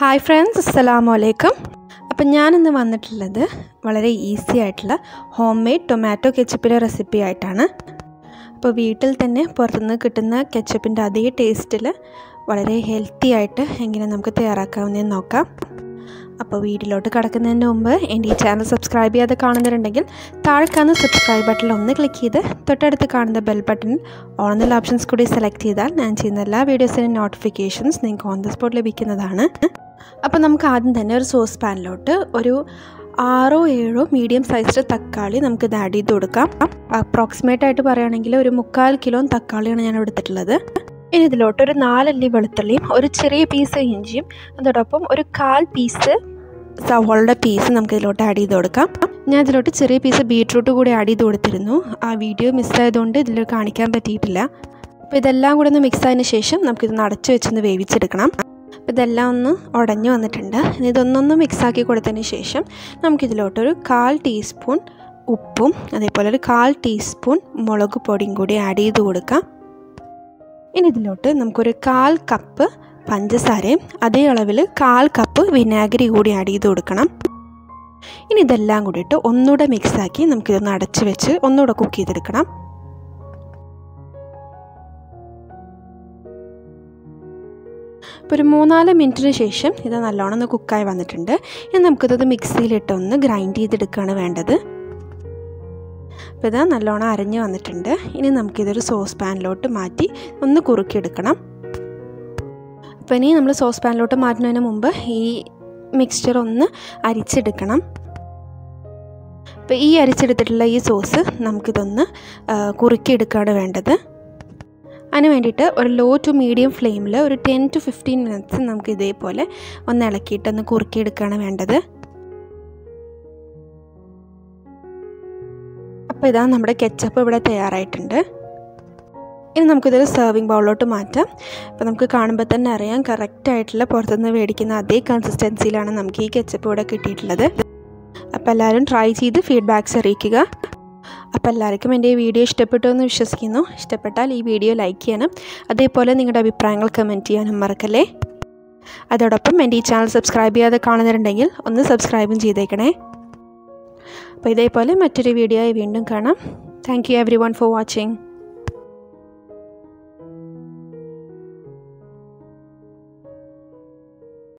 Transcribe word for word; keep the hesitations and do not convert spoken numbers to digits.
Hi friends, Assalamu alaikum. Now, I am going to show you how easy homemade tomato ketchup recipe. I am going to show ketchup in the taste. Very healthy. I am going to show you how to subscribe to the channel. Subscribe button. Click the bell button. All the options select the notifications on the spot. Now, we will add a saucepan to six to seven medium sized takkali. Approximately, we will add one and a half kilo of takkali. We will add four piece of injim and one and a half piece of piece. We will add piece of beetroot. We will add a With a lana or a new on the tender, Nidon mixaki codanishation, Namkilotor, Carl teaspoon, Upum, and the polar Carl teaspoon, Mologu podding goody addy the Vodaka. In the lotter, Namkore Carl cup, Panjasare, Ade Alavilla, Carl cup, vinagre goody addy the Vodakana. In the langudito, Onoda mixaki, Namkilanada chivich, Onoda cookie the Ricana. But മൂന്നാല് മിനിറ്റിന് ശേഷം ഇത് നല്ലോണം ഒന്ന് cook ആയി വന്നിട്ടുണ്ട്. ഇനി നമുക്ക് ഇത് മിക്സിയിൽ ഇട്ട് ഒന്ന് ഗ്രൈൻഡ് ചെയ്ത് എടുക്കാനാണ് വേണ്ടത്. അപ്പോൾ ഇത് നല്ലോണം അരഞ്ഞു വന്നിട്ടുണ്ട്. ഇനി നമുക്ക് ഇതൊരു സോസ് പാനിലോട്ട് മാറ്റി ഒന്ന് കുറുക്കി എടുക്കണം. അപ്പോൾ ഇനി നമ്മൾ സോസ് പാനിലോട്ട് മാറ്റുന്നതിന് മുൻപ് ഈ മിക്സ്ചർ ഒന്ന് അരിച്ചെടുക്കണം. അപ്പോൾ ഈ അരിച്ചെടുത്തിട്ടുള്ള ഈ സോസ് നമുക്ക് ഇതൊന്ന് കുറുക്കി എടുക്കാനാണ് വേണ്ടത്. I will low to medium flame for ten to fifteen minutes. I will cook it for now, we ketchup. We will serving bowl. We will correct the consistency of the ketchup. We will try the feedback. If you like this video, please like and comment on this channel. Subscribe to the channel and subscribe to the channel. Thank you everyone for watching.